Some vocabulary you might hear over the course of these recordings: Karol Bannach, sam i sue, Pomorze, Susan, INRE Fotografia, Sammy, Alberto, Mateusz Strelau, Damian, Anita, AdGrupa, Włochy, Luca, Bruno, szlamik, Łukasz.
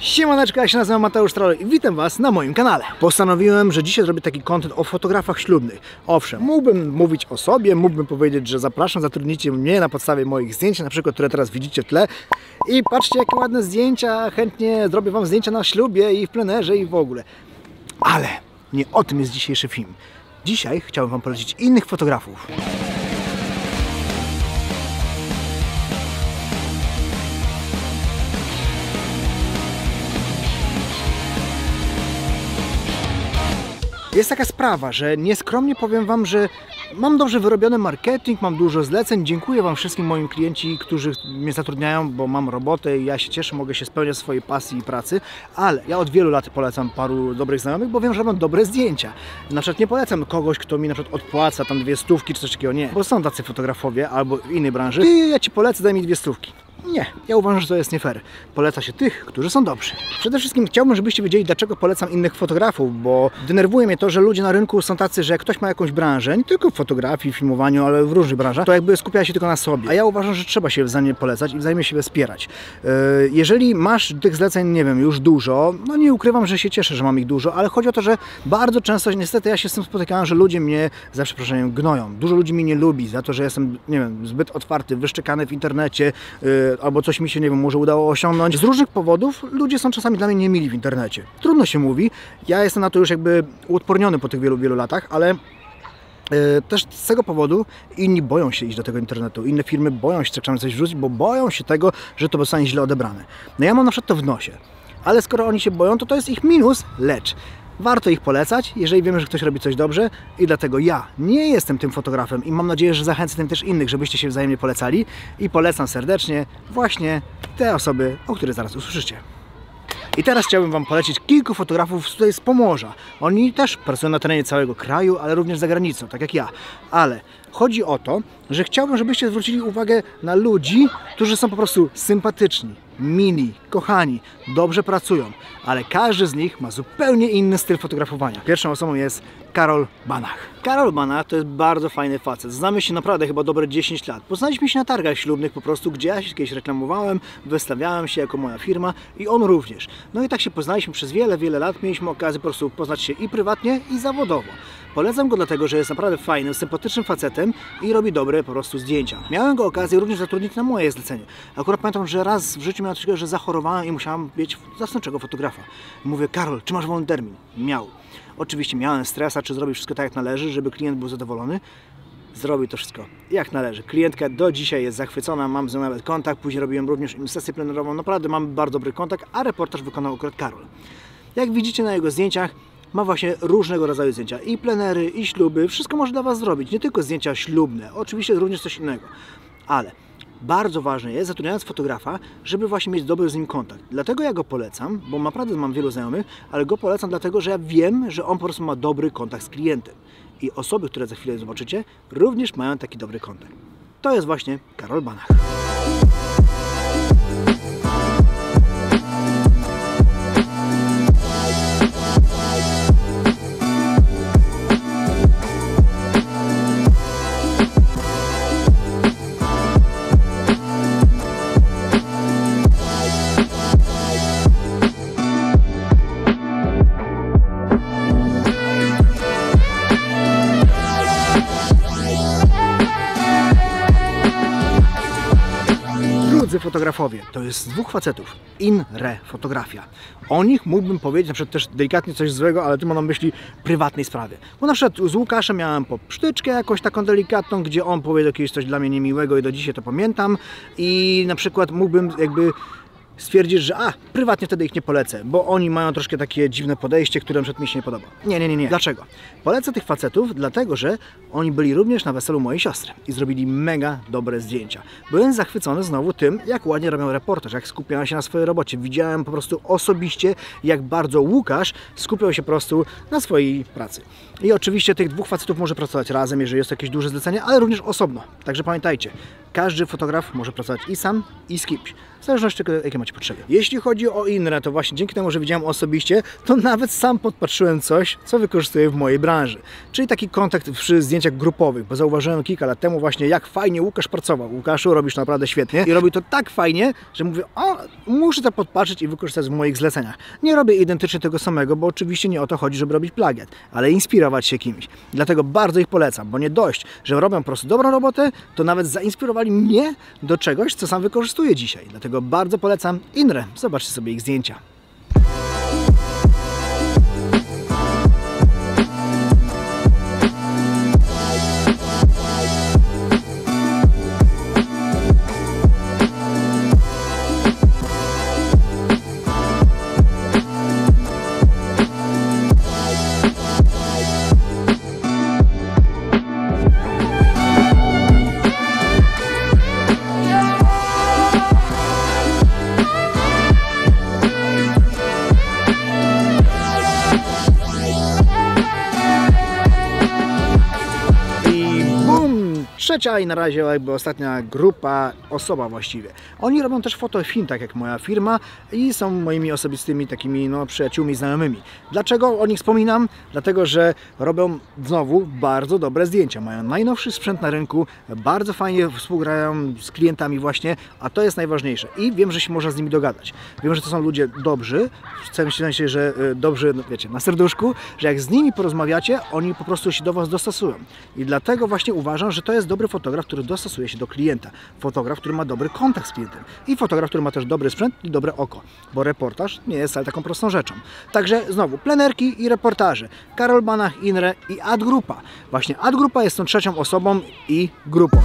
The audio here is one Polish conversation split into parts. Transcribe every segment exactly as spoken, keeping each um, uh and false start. Siemaneczko, ja się nazywam Mateusz Strelau i witam Was na moim kanale. Postanowiłem, że dzisiaj zrobię taki content o fotografach ślubnych. Owszem, mógłbym mówić o sobie, mógłbym powiedzieć, że zapraszam, zatrudnijcie mnie na podstawie moich zdjęć, na przykład, które teraz widzicie w tle. I patrzcie, jakie ładne zdjęcia, chętnie zrobię Wam zdjęcia na ślubie i w plenerze i w ogóle. Ale nie o tym jest dzisiejszy film. Dzisiaj chciałbym Wam polecić innych fotografów. Jest taka sprawa, że nieskromnie powiem Wam, że mam dobrze wyrobiony marketing, mam dużo zleceń, dziękuję Wam wszystkim moim klienci, którzy mnie zatrudniają, bo mam robotę i ja się cieszę, mogę się spełniać swojej pasji i pracy, ale ja od wielu lat polecam paru dobrych znajomych, bo wiem, że mam dobre zdjęcia. Na przykład nie polecam kogoś, kto mi na przykład odpłaca tam dwie stówki czy coś takiego, nie, bo są tacy fotografowie albo innej branży, i ja Ci polecę, daj mi dwie stówki. Nie, ja uważam, że to jest nie fair. Poleca się tych, którzy są dobrzy. Przede wszystkim chciałbym, żebyście wiedzieli, dlaczego polecam innych fotografów, bo denerwuje mnie to, że ludzie na rynku są tacy, że jak ktoś ma jakąś branżę, nie tylko w fotografii, filmowaniu, ale w różnych branżach, to jakby skupia się tylko na sobie. A ja uważam, że trzeba się wzajemnie polecać i wzajemnie się wspierać. Jeżeli masz tych zleceń, nie wiem, już dużo, no nie ukrywam, że się cieszę, że mam ich dużo, ale chodzi o to, że bardzo często, niestety, ja się z tym spotykałem, że ludzie mnie, za przeproszeniem, gnoją. Dużo ludzi mnie nie lubi za to, że jestem, nie wiem, zbyt otwarty, wyszczekany w internecie, albo coś mi się, nie wiem, może udało osiągnąć. Z różnych powodów ludzie są czasami dla mnie niemili w internecie. Trudno się mówi. Ja jestem na to już jakby uodporniony po tych wielu, wielu latach, ale Yy, też z tego powodu inni boją się iść do tego internetu, inne firmy boją się czasami coś wrzucić, bo boją się tego, że to zostanie źle odebrane. No ja mam na przykład to w nosie, ale skoro oni się boją, to to jest ich minus, lecz warto ich polecać, jeżeli wiemy, że ktoś robi coś dobrze i dlatego ja nie jestem tym fotografem i mam nadzieję, że zachęcę tym też innych, żebyście się wzajemnie polecali i polecam serdecznie właśnie te osoby, o których zaraz usłyszycie. I teraz chciałbym Wam polecić kilku fotografów tutaj z Pomorza. Oni też pracują na terenie całego kraju, ale również za granicą, tak jak ja. Ale chodzi o to, że chciałbym, żebyście zwrócili uwagę na ludzi, którzy są po prostu sympatyczni, mili, kochani, dobrze pracują, ale każdy z nich ma zupełnie inny styl fotografowania. Pierwszą osobą jest Karol Bannach. Karol Bannach to jest bardzo fajny facet. Znamy się naprawdę chyba dobre dziesięć lat. Poznaliśmy się na targach ślubnych po prostu, gdzie ja się kiedyś reklamowałem, wystawiałem się jako moja firma i on również. No i tak się poznaliśmy przez wiele, wiele lat. Mieliśmy okazję po prostu poznać się i prywatnie, i zawodowo. Polecam go dlatego, że jest naprawdę fajnym, sympatycznym facetem i robi dobre po prostu zdjęcia. Miałem go okazję również zatrudnić na moje zlecenie. Akurat pamiętam, że raz w życiu miałem coś, że zachorowałem i musiałem mieć zastępczego fotografa. Mówię, Karol, czy masz wolny termin? Miał. Oczywiście miałem stresa, czy zrobić wszystko tak jak należy, żeby klient był zadowolony. Zrobił to wszystko jak należy. Klientka do dzisiaj jest zachwycona, mam z nią nawet kontakt, później robiłem również im sesję plenerową. Naprawdę mam bardzo dobry kontakt, a reportaż wykonał akurat Karol. Jak widzicie na jego zdjęciach, ma właśnie różnego rodzaju zdjęcia. I plenery, i śluby, wszystko może dla Was zrobić. Nie tylko zdjęcia ślubne, oczywiście również coś innego. Ale bardzo ważne jest, zatrudniając fotografa, żeby właśnie mieć dobry z nim kontakt. Dlatego ja go polecam, bo naprawdę mam wielu znajomych, ale go polecam dlatego, że ja wiem, że on po prostu ma dobry kontakt z klientem. I osoby, które za chwilę zobaczycie, również mają taki dobry kontakt. To jest właśnie Karol Bannach. Fotografowie. To jest z dwóch facetów. INRE Fotografia. O nich mógłbym powiedzieć na przykład też delikatnie coś złego, ale tu mam na myśli prywatnej sprawy. Bo na przykład z Łukaszem miałem poprztyczkę jakąś taką delikatną, gdzie on powiedział kiedyś coś dla mnie niemiłego i do dzisiaj to pamiętam. I na przykład mógłbym jakby stwierdzić, że a, prywatnie wtedy ich nie polecę, bo oni mają troszkę takie dziwne podejście, które mi się nie podoba. Nie, nie, nie, nie. Dlaczego? Polecę tych facetów, dlatego że oni byli również na weselu mojej siostry i zrobili mega dobre zdjęcia. Byłem zachwycony znowu tym, jak ładnie robią reportaż, jak skupiają się na swojej robocie. Widziałem po prostu osobiście, jak bardzo Łukasz skupiał się po prostu na swojej pracy. I oczywiście tych dwóch facetów może pracować razem, jeżeli jest jakieś duże zlecenie, ale również osobno. Także pamiętajcie, Każdy fotograf może pracować i sam, i z kimś, w zależności od tego, jakie macie potrzeby. Jeśli chodzi o INRE, to właśnie dzięki temu, że widziałem osobiście, to nawet sam podpatrzyłem coś, co wykorzystuję w mojej branży. Czyli taki kontakt przy zdjęciach grupowych, bo zauważyłem kilka lat temu właśnie, jak fajnie Łukasz pracował. Łukaszu, robisz to naprawdę świetnie i robi to tak fajnie, że mówię, o, muszę to podpatrzeć i wykorzystać w moich zleceniach. Nie robię identycznie tego samego, bo oczywiście nie o to chodzi, żeby robić plagiat, ale inspirować się kimś. Dlatego bardzo ich polecam, bo nie dość, że robią po prostu dobrą robotę, to nawet zainspirowali mnie do czegoś, co sam wykorzystuję dzisiaj. Dlatego bardzo polecam INRE. Zobaczcie sobie ich zdjęcia. Trzecia i na razie jakby ostatnia grupa, osoba właściwie. Oni robią też fotofilm, tak jak moja firma, i są moimi osobistymi takimi no, przyjaciółmi, znajomymi. Dlaczego o nich wspominam? Dlatego, że robią znowu bardzo dobre zdjęcia. Mają najnowszy sprzęt na rynku, bardzo fajnie współgrają z klientami właśnie, a to jest najważniejsze. I wiem, że się można z nimi dogadać. Wiem, że to są ludzie dobrzy, w tym sensie, że dobrzy, no, wiecie, na serduszku, że jak z nimi porozmawiacie, oni po prostu się do Was dostosują. I dlatego właśnie uważam, że to jest dobry fotograf, który dostosuje się do klienta. Fotograf, który ma dobry kontakt z klientem. I fotograf, który ma też dobry sprzęt i dobre oko. Bo reportaż nie jest wcale taką prostą rzeczą. Także znowu, plenerki i reportaże. Karol Bannach, INRE i AdGrupa. Właśnie AdGrupa jest tą trzecią osobą i grupą.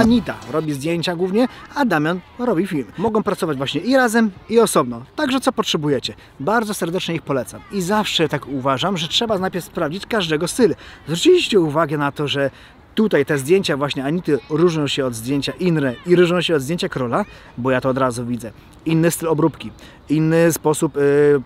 Anita robi zdjęcia głównie, a Damian robi film. Mogą pracować właśnie i razem, i osobno. Także co potrzebujecie. Bardzo serdecznie ich polecam. I zawsze tak uważam, że trzeba najpierw sprawdzić każdego styl. Zwróciliście uwagę na to, że tutaj te zdjęcia właśnie Anity różnią się od zdjęcia INRE i różnią się od zdjęcia Karola, bo ja to od razu widzę. Inny styl obróbki, inny sposób y,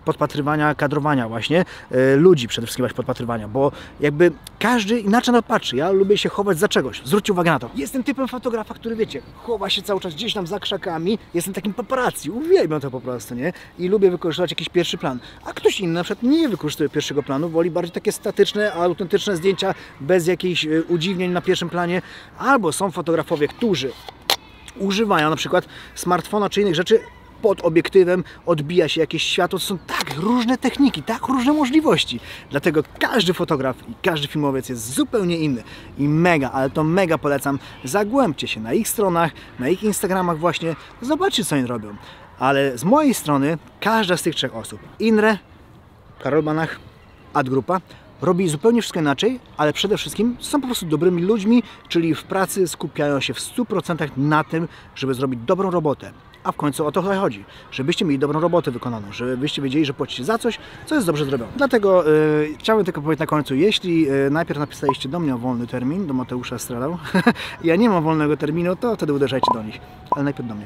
podpatrywania, kadrowania właśnie, y, ludzi przede wszystkim podpatrywania, bo jakby każdy inaczej na to patrzy. Ja lubię się chować za czegoś. Zwróćcie uwagę na to. Jestem typem fotografa, który wiecie, chowa się cały czas gdzieś tam za krzakami. Jestem takim paparazzi, uwielbiam to po prostu, nie? I lubię wykorzystywać jakiś pierwszy plan. A ktoś inny na przykład nie wykorzystuje pierwszego planu, woli bardziej takie statyczne, autentyczne zdjęcia bez jakichś y, udziwnień na pierwszym planie. Albo są fotografowie, którzy używają na przykład smartfona czy innych rzeczy, pod obiektywem odbija się jakieś światło. To są tak różne techniki, tak różne możliwości. Dlatego każdy fotograf i każdy filmowiec jest zupełnie inny. I mega, ale to mega polecam. Zagłębcie się na ich stronach, na ich Instagramach właśnie. Zobaczcie, co oni robią. Ale z mojej strony każda z tych trzech osób, INRE, Karol Bannach, AdGrupa, robi zupełnie wszystko inaczej, ale przede wszystkim są po prostu dobrymi ludźmi, czyli w pracy skupiają się w stu procentach na tym, żeby zrobić dobrą robotę. A w końcu o to chodzi, żebyście mieli dobrą robotę wykonaną, żebyście wiedzieli, że płacicie za coś, co jest dobrze zrobione. Dlatego yy, chciałbym tylko powiedzieć na końcu, jeśli yy, najpierw napisaliście do mnie o wolny termin, do Mateusza Strelau, ja nie mam wolnego terminu, to wtedy uderzajcie do nich, ale najpierw do mnie.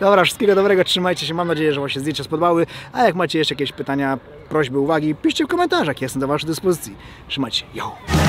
Dobra, wszystkiego dobrego, trzymajcie się, mam nadzieję, że Wam się zdjęcia spodobały, a jak macie jeszcze jakieś pytania, prośby, uwagi, piszcie w komentarzach, ja jestem do Waszej dyspozycji. Trzymajcie się, yo!